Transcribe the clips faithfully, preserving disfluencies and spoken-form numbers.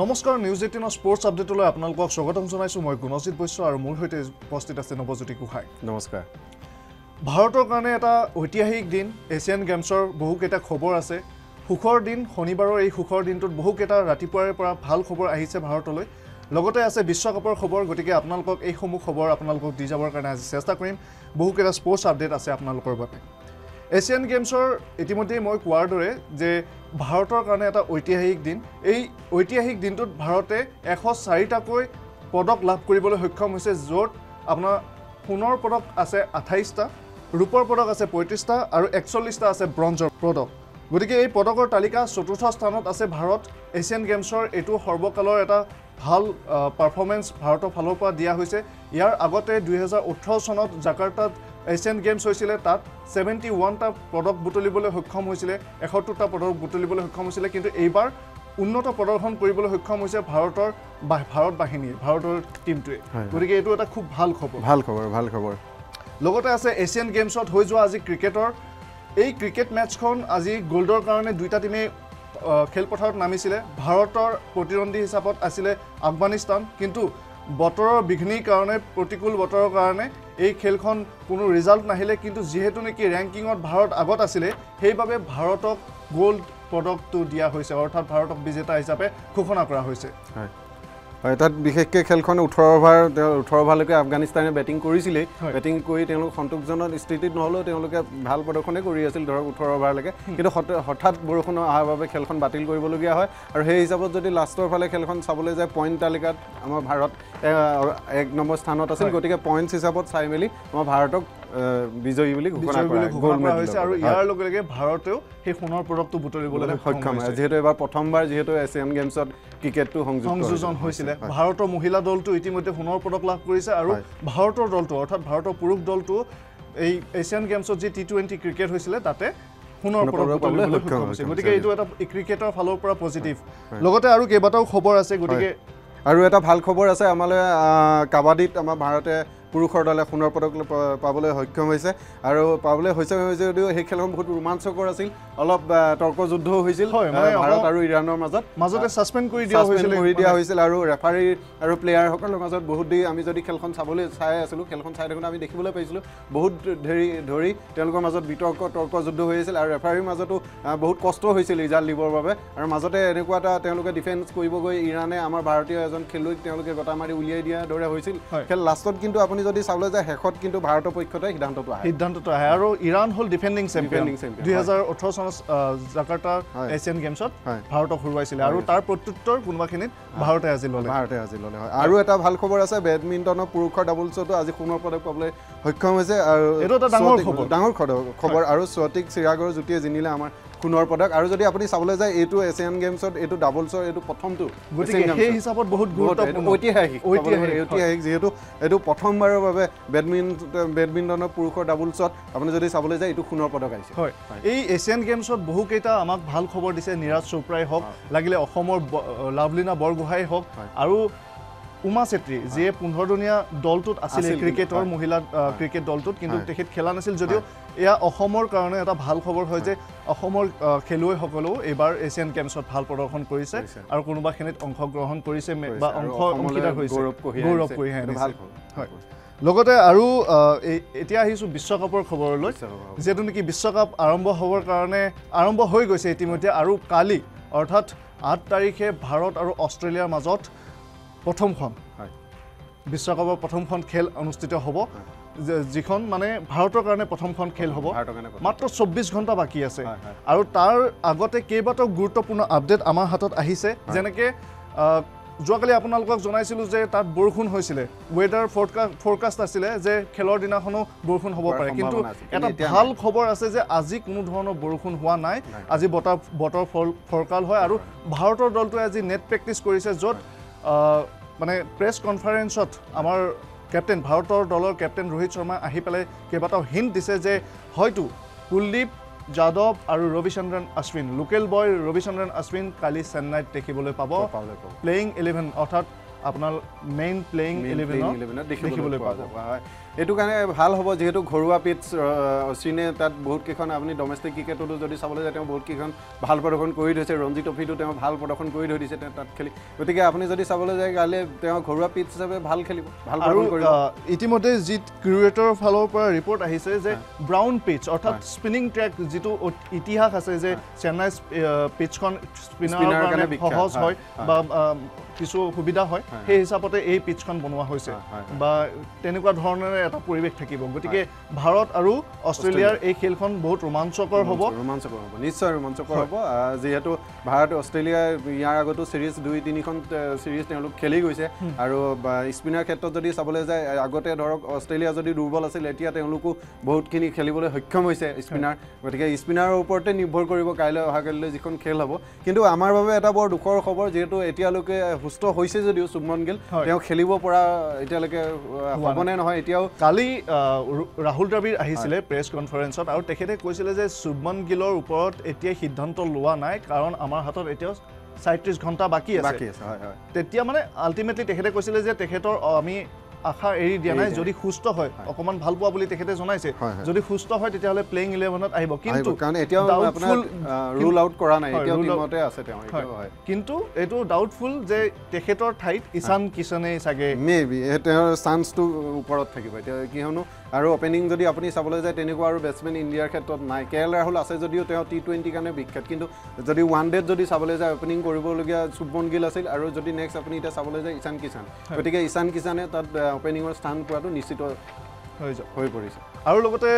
নমস্কাৰ news eighteen sports আপডেটলৈ আপোনালোকক স্বাগতম জনাইছো মই গুণজিত বৈশ্য আৰু মোৰ সৈতে উপস্থিত আছে নৱজ্যোতি গুহাই নমস্কাৰ ভাৰতৰ কাৰণে এটা ঐতিহাসিক দিন এছিয়ান গেমছৰ বহুকেটা খবৰ আছে খুখৰ দিন শনিবাৰৰ এই খুখৰ দিনটোত বহুকেটা ৰাতিপুৱাৰে পৰা ভাল খবৰ আহিছে ভাৰতলৈ লগতে আছে বিশ্বকাপৰ খবৰ গতিকে আপোনালোকক এই সমূহ খবৰ আপোনালোকক দি যাবৰ কাৰণে আজি চেষ্টা কৰিম বহুকেটা স্পৰ্টছ আপডেট আছে আপোনালোকৰ বাবে এছিয়ান গেমছৰ ইতিমধ্যে মই কোৱাৰ দৰে যে ভাৰতৰ কাৰণে এটা ঐতিহাসিক দিন এই ঐতিহাসিক দিনটোত ভাৰতে one oh four টা কৈ পদক লাভ কৰিবলৈ সক্ষম হৈছে জোট আপোনাৰ সোণৰ পদক আছে twenty-eight টা ৰূপৰ পদক আছে thirty-five টা আৰু forty-one টা আছে ব্ৰঞ্জৰ পদক গতিকে এই পদকৰ তালিকা চতুৰ্থ স্থানত আছে ভাৰত এছিয়ান গেমছৰ এটো সৰ্বকালৰ এটা ভাল পাৰফৰমেন্স ভাৰতৰ ফালৰ পৰা দিয়া হৈছে ইয়াৰ আগতে twenty eighteen চনত জাকাৰ্টাত এছিয়ান গেমছ হৈছিলে তাত seventy-one টা পদক বুটলিবলৈ সক্ষম হৈছিলে one hundred two টা পদক বুটলিবলৈ সক্ষম হৈছিলে কিন্তু এইবাৰ উন্নত প্ৰদৰ্শন কৰিবলৈ সক্ষম হৈছে ভাৰতৰ ভাৰত বাহিনী ভাৰতৰ টিমটোৱে গতিকে এটো এটা খুব ভাল খবৰ ভাল খবৰ ভাল খবৰ লগতে আছে এছিয়ান গেমছত হৈ যোৱা আজি ক্ৰিকেটৰ এই ক্ৰিকেট ম্যাচখন আজি গোল্ডৰ কাৰণে দুইটা টিমে খেলপথাৰত নামিছিলে ভাৰতৰ প্ৰতিদ্বন্দ্বী হিচাপত আছিল আফগানিস্তান কিন্তু বতৰৰ বিঘ্নিৰ কাৰণে প্ৰতিকূল বতৰৰ কাৰণে এই খেলখন কোনো ৰিজাল্ট নাহিলে কিন্তু যেহেতু নেকি ৰেংকিংত ভাৰত আগত আছিল সেইভাবে ভাৰতক গোল্ড পদকটো দিয়া হৈছে অৰ্থাৎ ভাৰতক বিজেতা হিচাপে ঘোষণা কৰা হৈছে হয় হয় তাত বিশেষকৈ খেলখন eighteen over eighteen over লৈকে আফগানিস্তানে বেটিং কৰিছিল বেটিং কৰি তেওঁলোক সন্তোষজনক স্থিতিত নহলো তেওঁলোকে ভাল প্ৰদৰ্শনে কৰি আছিল ধৰক eighteen over লৈকে কিন্তু হঠাৎ বৰষুণ অহাৰ বাবে খেলখন বাতিল কৰিবলগীয়া হয় আৰু সেই হিচাপত যদি লাষ্টৰ ফালে খেলখন চাবলৈ যায় পইণ্ট তালিকাত আমাৰ ভাৰত এক নম্বৰ স্থানত আছিল গতিকে পইণ্টছ হিচাপত চাই মেলি আমাৰ ভাৰতক বিজয়ী বুলি ঘোষণা কৰা হৈছে আৰু ইয়াৰ লগে লগে ভাৰতেও সেই সোণৰ পদকটো বুটলিবলৈ সক্ষম হৈছে যেহেতু এবাৰ প্ৰথমবাৰ যেহেতু এছিয়ান গেমছত ক্ৰিকেটটো সংযোজন হৈছিল ভাৰতৰ মহিলা দলটো ইতিমধ্যে সোণৰ পদক লাভ কৰিছে আৰু ভাৰতৰ দলটো অৰ্থাৎ ভাৰতৰ পুৰুষ দলটো এই এছিয়ান গেমছত যি টি twenty ক্ৰিকেট হৈছিল তাতে সোণৰ পদক বুটলিবলৈ সক্ষম হৈছে গতিকে এইটো এটা ক্ৰিকেটৰ ফালৰ পৰা পজিটিভ লগতে আৰু কেইবাটাও খবৰ আছে গতিকে আৰু এটা ভাল খবৰ আছে আমালৈ কাবাডিত আমাৰ ভাৰতে পুৰুষৰ দলে সোণৰ পদক পাবলৈ সক্ষম হৈছে আৰু পাবলৈ হৈছে যদিও সেই খেলখন বহুত ৰোমাঞ্চকৰ আছিল অলপ তৰ্ক যুদ্ধও হৈছিল ভাৰত আৰু ইৰানৰ মাজত মাজতে সাসপেন্ড কৰি দিয়া হৈছিল কৰি দিয়া হৈছিল আৰু ৰেফাৰী আৰু প্লেয়াৰসকলৰ মাজত বহুত দেৰি আমি যদি খেলখন চাবলৈ চাই আছিলোঁ খেলখন চাই থাকোঁতে আমি দেখিবলৈ পাইছিলোঁ বহুত দেৰি ধৰি তেওঁলোকৰ মাজত বিতৰ্ক তৰ্ক যুদ্ধ হৈ আছিল আৰু ৰেফাৰীৰ মাজতো বহুত কষ্ট হৈছিল ৰিজাল্ট দিবৰ বাবে আৰু মাজতে এনেকুৱা এটা তেওঁলোকে ডিফেন্স কৰিব গৈ ইৰানে আমাৰ ভাৰতীয় এজন খেলুৱৈক তেওঁলোকে গটা মাৰি উলিয়াই দিয়াৰ দৰে হৈছিল খেল লাষ্টত কিন্তু আপুনি যদি চাবলৈ যায় হেকত কিন্তু ভাৰতৰ পক্ষতে সিদ্ধান্তটো আহে সিদ্ধান্তটো আহে আৰু ইৰান হ'ল ডিফেন্ডিং চ্যাম্পিয়ন twenty eighteen চনৰ জাকাৰ্টা এছিয়ান গেমছত ভাৰতক হৰুৱাইছিল আৰু তাৰ প্ৰত্যুত্তৰ কোনবাখিনিত ভাৰতে আজি ললে ভাৰতে আজি ললে হয় আৰু এটা ভাল খবৰ আছে বেডমিন্টনৰ পুৰুষৰ ডাবলছটো আজি সোণৰ পদক পাবলৈ সক্ষম হৈছে আৰু এটো এটা ডাঙৰ খবৰ ডাঙৰ খবৰ আৰু স্বতিক চিৰাগৰ জুটিয়ে জিনিলে আমাৰ সোণৰ পদক আৰু যদি আপুনি চাবলৈ যায় এটো এছিয়ান গেমছত এটো ডাবলছৰ এটো প্ৰথমটো গতিকে সেই হিচাপত বহুত গুৰুত্বপূৰ্ণ ঐতিহাসিক ঐতিহাসিক যেহেতু এটো প্ৰথমবাৰ বাবে বেডমিন্টন বেডমিন্টনৰ পুৰুষৰ ডাবলছত আপুনি যদি চাবলৈ যায় এটো সোণৰ পদক আহিছে হয় এই এছিয়ান গেমছত বহুকেইটা আমাক ভাল খবৰ দিছে নিৰাজ চোপ্ৰাই হওক লাগিলে অসমৰ লাভলিনা বৰগোহাঁই হওক আৰু উমা চেত্ৰী যে পোন্ধৰ দুনিয়া দলটোত আছিল ক্ৰিকেটৰ মহিলা ক্ৰিকেট দলটোত কিন্তু তেখেত খেলা নাছিল যদিও এয়া অসমৰ কাৰণে এটা ভাল খবৰ হয় যে অসমৰ খেলুৱৈসকলো এবাৰ এছিয়ান গেমছত ভাল প্ৰদৰ্শন কৰিছে আৰু কোনোবাখিনিত অংশ গ্ৰহণ কৰিছে বা অংশ অংশীদাৰ হৈছে গৌৰৱ কঢ়িয়াই আনিছে ভাল হয় লগতে আৰু এতিয়া আহিছো বিশ্বকাপৰ খবৰলৈ যেটো নেকি বিশ্বকাপ আৰম্ভ হ'বৰ কাৰণে আৰম্ভ হৈ গৈছে ইতিমধ্যে আৰু কালি অৰ্থাৎ আঠ তাৰিখে ভাৰত আৰু অষ্ট্ৰেলিয়াৰ মাজত প্ৰথমখন বিশ্বকাপৰ প্ৰথমখন খেল অনুষ্ঠিত হ'ব যিখন মানে ভাৰতৰ কাৰণে প্ৰথমখন খেল হ'ব মাত্ৰ চৌব্বিছ ঘণ্টা বাকী আছে আৰু তাৰ আগতে কেইবাটাও গুৰুত্বপূৰ্ণ আপডেট আমাৰ হাতত আহিছে যেনেকৈ যোৱাকালি আপোনালোকক জনাইছিলোঁ যে তাত বৰষুণ হৈছিলে ৱেডাৰ ফৰকাষ্ট আছিলে যে খেলৰ দিনাখনো বৰষুণ হ'ব পাৰে কিন্তু এটা ভাল খবৰ আছে যে আজি কোনো ধৰণৰ বৰষুণ হোৱা নাই আজি বতৰ বতৰ ফৰকাল হয় আৰু ভাৰতৰ দলটোৱে আজি নেট প্ৰেক্টিছ কৰিছে য'ত মানে প্ৰেছ কনফাৰেন্সত আমাৰ কেপ্টেইন ভাৰতৰ দলৰ কেপ্টেইন ৰোহিত শৰ্মা আহি পেলাই কেইবাটাও হিন্ট দিছে যে হয়তো কুলদীপ যাদৱ আৰু ৰবিচন্দ্ৰন অশ্বিন লোকেল বয় ৰবিচন্দ্ৰন অশ্বিন কালি চেন্নাইত দেখিবলৈ পাব প্লেয়িং এলেভেন অৰ্থাৎ अपना main playing eleven देखिबोले पाबो एटु काने ভাল होबो जेहेतु घरुवा पिच सिने तात बहुत केखन आपनि डोमेस्टिक क्रिकेटो जदि साबले जाते बहुत केखन ভাল प्रदर्शन करि दैसे रंजी ट्रॉफीটো तें ভাল प्रदर्शन करि धरि दैसे तात खेली ओतिके आपनि जदि साबले जाय गाले तें घरुवा पिच हिसाबे ভাল खेलिबो ভাল प्रदर्शन करिबो इतिमध्ये जित क्यूरेटर फालो पर रिपोर्ट आहिसे जे ब्राउन पिच अर्थात स्पिनिंग ट्रैक जितु इतिहास आसे जे चेन्नई पिच कोन स्पिनर काने सहज होय बा কিছু সুবিধা হয় হে হিসাবতে এই পিচখন বনোৱা হৈছে বা তেনেকুৱা ধৰণৰ এটা পৰিৱেশ থাকিব গতিকে ভাৰত আৰু অস্ট্ৰেলিয়াৰ এই খেলখন বহুত ৰোমাঞ্চকৰ হ'ব ৰোমাঞ্চকৰ হ'ব নিশ্চয় ৰোমাঞ্চকৰ হ'ব যেহেতু ভাৰত অস্ট্ৰেলিয়া ইয়াৰ আগতো সিৰিজ দুই তিনি খন সিৰিজ তেওঁলোক খেলি গৈছে আৰু স্পিনাৰ ক্ষেত্ৰত যদি চাবলৈ যায় আগতে ধৰক অস্ট্ৰেলিয়া যদি দুৰ্বল আছিল এতিয়া তেওঁলোক বহুতখিনি খেলিবলৈ সক্ষম হৈছে স্পিনাৰ গতিকে স্পিনাৰৰ ওপৰতে নিৰ্ভৰ কৰিব কাইলৈ অহাকালিলৈ যিখন খেল হ'ব কিন্তু আমাৰ বাবে এটা বৰ দুখৰ খবৰ যেহেতু এতিয়ালৈকে হুষ্ট হৈছে যদিও সুমন গিল তেওঁ খেলিব পৰা এতিয়ালৈকে হবনে নহয় এতিয়াও কালি ৰাহুল দ্ৰাবিড় আহিছিলে প্ৰেছ কনফাৰেন্সত আৰু তেখেতে কৈছিলে যে সুমন গিলৰ ওপৰত এতিয়া সিদ্ধান্ত লোৱা নাই কাৰণ আমাৰ হাতত এতিয়া সাঁত্ৰিশ ঘন্টা বাকি আছে বাকি আছে হয় হয় তেতিয়া মানে আলটিমেটলি তেখেতে কৈছিলে যে তেখেতৰ আমি আখা এৰি দিয়া নাই যদি সুস্থ হয় অকমান ভাল পোৱা বুলি তেখেতে জনাইছে যদি সুস্থ হয় তেতিয়া হলে প্লেইং এলেভেন ত আহিব কিন্তু কাৰণ এতিয়া আপোনাৰ ৰুল আউট কৰা নাই এতিয়া টিমতে আছে তেওঁ এতিয়া হয় কিন্তু এটো ডাউটফুল যে তেখেতৰ ঠাইত ঈশান কিশনে সাগে মেবি তেওঁৰ চান্স টু ওপৰত থাকিব এতিয়া কি হনো আৰু ওপেনিং যদি আপুনি চাবলৈ যায় তেনেকুৱা আৰু ব্যাটসম্যান ইন্ডিয়াৰ ক্ষেত্ৰত নাই কেএল ৰাহুল আছে যদিও তেওঁ টি টুৱেন্টি কাৰণে বিখ্যাত কিন্তু যদি ওৱান ডে যদি চাবলৈ যায় ওপেনিং কৰিবলগীয়া শুভমন গিল আছিল আৰু যদি নেক্সট আপুনি এটা চাবলৈ যায় ঈশান কিশন গতিকে ঈশান কিশনে তাত ওপেনিংৰ স্থান পোৱাটো নিশ্চিত হৈ হৈ পৰিছে আৰু লগতে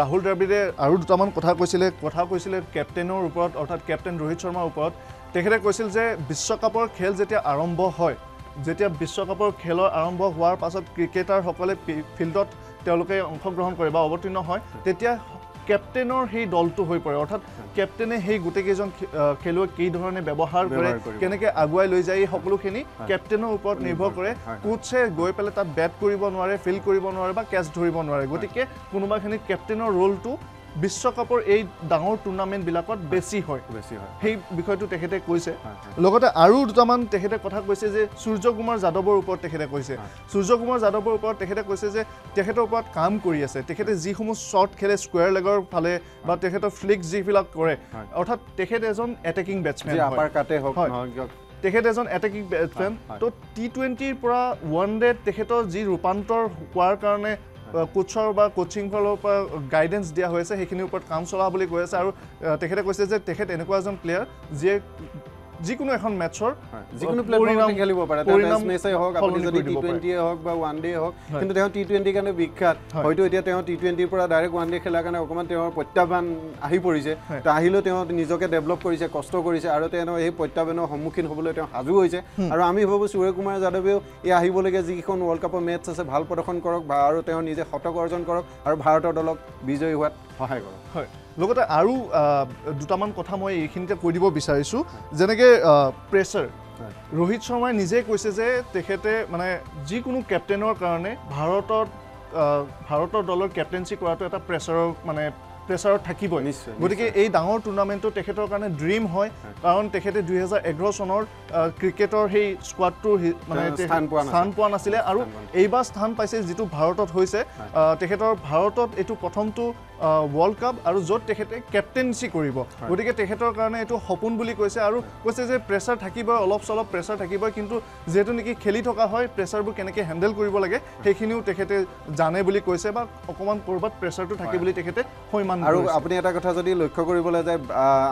ৰাহুল দ্ৰাবিড়ে আৰু দুটামান কথা কৈছিলে কথা কৈছিলে কেপ্টেনৰ ওপৰত অৰ্থাৎ কেপ্টেন ৰোহিত শৰ্মাৰ ওপৰত তেখেতে কৈছিল যে বিশ্বকাপৰ খেল যেতিয়া আৰম্ভ হয় যেতিয়া বিশ্বকাপৰ খেল আৰম্ভ হোৱাৰ পাছত ক্ৰিকেটাৰসকলে ফিল্ডত তেওঁলোকে অংশগ্ৰহণ কৰে বা অৱতীৰ্ণ হয় তেতিয়া কেপ্টেনৰ সেই দলটো হৈ পৰে অৰ্থাৎ কেপ্টেনে সেই গুটেকেজন খেলুৱৈ কি ধৰণে ব্যৱহাৰ কৰে কেনেকৈ আগুৱাই লৈ যায় সকলোখিনি কেপ্টেনৰ ওপৰত নিৰ্ভৰ কৰে কোচে গৈ পেলে তাত বেট কৰিব নোৱাৰে ফিল কৰিব নোৱাৰে বা ক্যাচ ধৰিব নোৱাৰে গতিকে কোনোবাখিনি কেপ্টেনৰ ৰোলটো বিশ্বকাপৰ এই ডাঙৰ টুৰ্নামেন্ট বিলাকত বেছি হয় বেছি হয় সেই বিষয়টো তেখেতে কৈছে লগতে আৰু দুটামান তেখেতে কথা কৈছে যে সূৰ্যকুমাৰ যাদৱৰ ওপৰত তেখেতে কৈছে সূৰ্যকুমাৰ যাদৱৰ ওপৰত তেখেতে কৈছে যে তেখেতৰ ওপৰত কাম কৰি আছে তেখেতে যিসমূহ শট খেলে স্কোৱাৰ লেগৰ ফালে বা তেখেতৰ ফ্লিক যিবিলাক কৰে অৰ্থাৎ তেখেত এজন এটেকিং বেটসম্যান হয় আপাৰ কাটে হওক তেখেত এজন এটেকিং বেটসম্যান তো টি টুৱেন্টি পৰা ওৱান ডে তেখেতৰ যি ৰূপান্তৰ হোৱাৰ কাৰণে কোচৰ বা কোচিং ফলৰ পৰা গাইডেন্স দিয়া হৈছে হেখিনি ওপৰত কাম চলা বুলি কৈ আছে আৰু তেখেতে কৈছে যে তেখেত এনেকুৱা এজন প্লেয়াৰ যে যিকোনো এখন ম্যাচৰ যিকোনো প্লেটফৰ্মত খেলিব পাৰে টেষ্ট ম্যাচে হওক আপুনি যদি টি টুৱেন্টি এ হওক বা ওৱান ডে হওক কিন্তু তেওঁ টি টুৱেন্টি কাৰণে বিখ্যাত হয়তো এতিয়া তেওঁ টি টুৱেন্টি পৰা ডাইৰেক্ট ওৱান ডে খেলাৰ কাৰণে অকমান তেওঁৰ প্ৰত্যাহ্বান আহি পৰিছে তা আহিলো তেওঁ নিজকে ডেভেলপ কৰিছে কষ্ট কৰিছে আৰু তেওঁ এই প্ৰত্যাহ্বানৰ সন্মুখীন হ'বলৈ তেওঁ সাজু হৈছে আৰু আমি ভাবো সূৰ্যকুমাৰ যাদৱেও এই আহিবলৈকে যিখন ওয়াৰ্ল্ড কাপৰ ম্যাচ আছে ভাল প্ৰদৰ্শন কৰক আৰু তেওঁ নিজে শতক অৰ্জন কৰক আৰু ভাৰতৰ দলক বিজয়ী হোৱাত সহায় কৰক হয় লগতে আৰু দুটামান কথা মই এইখিনিতে কৈ দিব বিচাৰিছো যেনেকৈ প্ৰেছাৰ ৰোহিত শৰ্মাই নিজে কৈছে যে তেখেতে মানে যিকোনো কেপ্টেনৰ কাৰণে ভাৰতৰ ভাৰতৰ দলৰ কেপ্টেনচি কৰাটো এটা প্ৰেছাৰৰ মানে প্ৰেছাৰত থাকিবই নিশ্চয় গতিকে এই ডাঙৰ টুৰ্নামেণ্টটো তেখেতৰ কাৰণে ড্ৰিম হয় কাৰণ তেখেতে দুই হাজাৰ এঘাৰ চনৰ ক্ৰিকেটৰ সেই স্কোৱাডটোৰ মানে স্থান পোৱা নাছিলে আৰু এইবাৰ স্থান পাইছে যিটো ভাৰতত হৈছে তেখেতৰ ভাৰতত এইটো প্ৰথমটো ওয়াৰ্ল্ড কাপ আৰু য'ত তেখেতে কেপ্টেনচি কৰিব গতিকে তেখেতৰ কাৰণে এইটো সপোন বুলি কৈছে আৰু কৈছে যে প্ৰেছাৰ থাকিবই অলপ চলপ প্ৰেছাৰ থাকিবই কিন্তু যেহেতু নেকি খেলি থকা হয় প্ৰেছাৰবোৰ কেনেকৈ হেণ্ডেল কৰিব লাগে সেইখিনিও তেখেতে জানে বুলি কৈছে বা অকণমান ক'ৰবাত প্ৰেছাৰটো থাকে বুলি তেখেতে সৈমান আৰু আপুনি এটা কথা যদি লক্ষ্য কৰিবলৈ যায়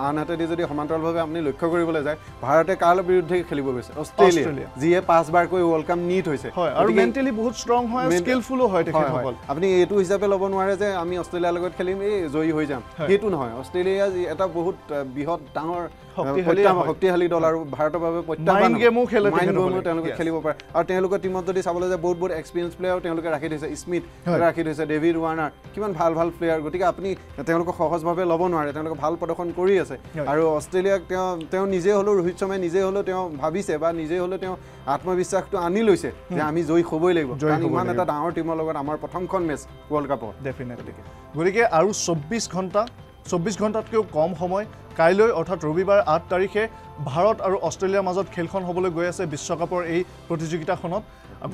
আনহাতেদি যদি সমান্তৰালভাৱে আপুনি লক্ষ্য কৰিবলৈ যায় ভাৰতে কাৰ বিৰুদ্ধে খেলিব গৈছে অস্ট্ৰেলিয়া যিয়ে পাঁচবাৰকৈ ওয়াৰ্ল্ড কাপ নিট হৈছে আৰু মেণ্টেলি বহুত ষ্ট্ৰং হয় স্কিলফুলো হয় তেখেতসকল আপুনি এইটো হিচাপে ল'ব নোৱাৰে যে আমি অস্ট্ৰেলিয়াৰ লগত খেলিম এই জয়ী হৈ যাম সেইটো নহয় অস্ট্ৰেলিয়া এটা বহুত বৃহৎ ডাঙৰ শক্তিশালী দল আৰু ভাৰতৰ বাবে প্ৰত্যাহ্বান তেওঁলোকে খেলিব পাৰে আৰু তেওঁলোকৰ টিমত যদি চাবলৈ যায় বহুত বহুত এক্সপিৰিয়েঞ্চ প্লেয়াৰ তেওঁলোকে ৰাখি থৈছে স্মিথ ৰাখি থৈছে ডেভিড ৱাৰ্নাৰ কিমান ভাল ভাল প্লেয়াৰ গতিকে আপুনি তেওঁলোক সহজভাৱে ল'ব নোৱাৰে তেওঁলোকে ভাল প্ৰদৰ্শন কৰি আছে আৰু অস্ট্ৰেলিয়াক তেওঁ তেওঁ নিজে হ'লেও ৰোহিত শৰ্মাই নিজে হ'লেও তেওঁ ভাবিছে বা নিজে হ'লেও তেওঁ আত্মবিশ্বাসটো আনি লৈছে যে আমি জয়ী হ'বই লাগিব কাৰণ ইমান এটা ডাঙৰ টিমৰ লগত আমাৰ প্ৰথমখন মেচ ওয়াৰ্ল্ড কাপত ডেফিনেটলি গতিকে আৰু চৌব্বিছ ঘণ্টা চৌব্বিশ ঘণ্টাতকৈ কম সময় কাইলৈ অর্থাৎ রবিবার আট তারিখে ভারত আর অস্ট্রেলিয়ার মাজত খেলখন হবলৈ গৈ আছে বিশ্বকাপৰ এই প্ৰতিযোগিতাখনত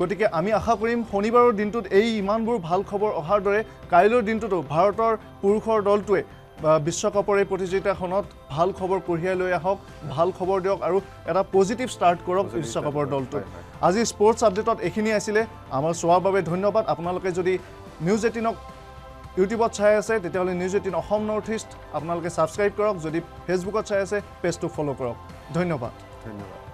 গতিকে আমি আশা কৰিম শনিবাৰৰ দিনটোত এই ইমানবোৰ ভাল খবৰ অহাৰ দৰে কাইলৈৰ দিনটোত ভাৰতৰ পুৰুষৰ দলটোৱে বিশ্বকাপৰ এই প্ৰতিযোগিতাখনত ভাল খবৰ কঢ়িয়াই লৈ আহক ভাল খবৰ দিয়ক আৰু এটা পজিটিভ স্টাৰ্ট কৰক বিশ্বকাপৰ দলটোৱে আজি স্পৰ্টছ আপডেটত এখিনি আছিলে আমাৰ স্বাগতৰ বাবে ধন্যবাদ আপোনালোকে যদি নিউজ এইটিনক यूट्यूबत चाहे आसे तेतियाले news eighteen Assam north east आपनालोके सबस्क्राइब करक जदि फेसबुकत चाहे आसे पेजटो फॉलो करक धन्यवाद धन्यवाद।